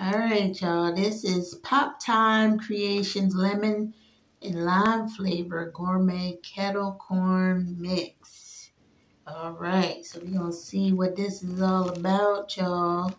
All right, y'all, this is Pop Time Creations Lemon and Lime Flavor Gourmet Kettle Corn Mix. All right, so we're going to see what this is all about, y'all.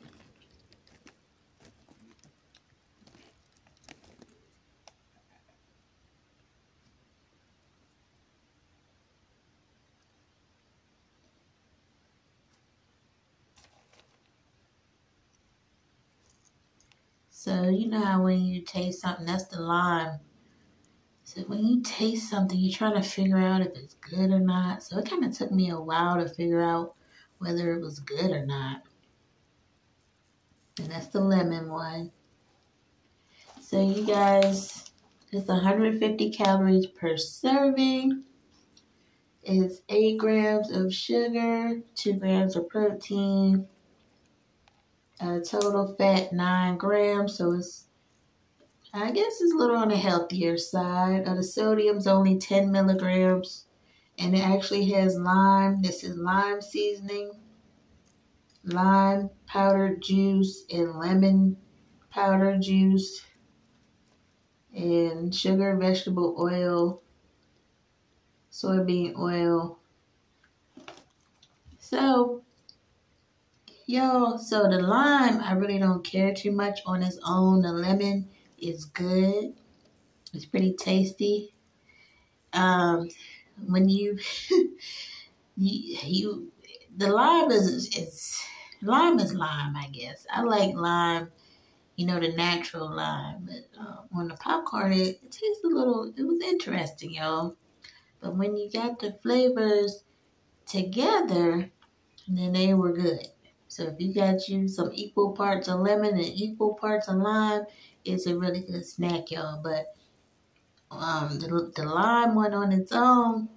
So, you know how when you taste something, that's the lime. So, when you taste something, you're trying to figure out if it's good or not. So, it kind of took me a while to figure out whether it was good or not. And that's the lemon one. So, you guys, it's 150 calories per serving. It's 8 grams of sugar, 2 grams of protein. Total fat 9 grams, so it's, I guess it's a little on the healthier side. The sodium's only 10 milligrams, and it actually has lime. This is lime seasoning, lime powdered juice, and lemon powdered juice, and sugar, vegetable oil, soybean oil. So, y'all, so the lime, I really don't care too much on its own. The lemon is good. It's pretty tasty. When you, the lime is lime, I guess. I like lime, you know, the natural lime. But on the popcorn, it tastes a little, it was interesting, y'all. But when you got the flavors together, then they were good. So if you got you some equal parts of lemon and equal parts of lime, it's a really good snack, y'all. But the lime one on its own,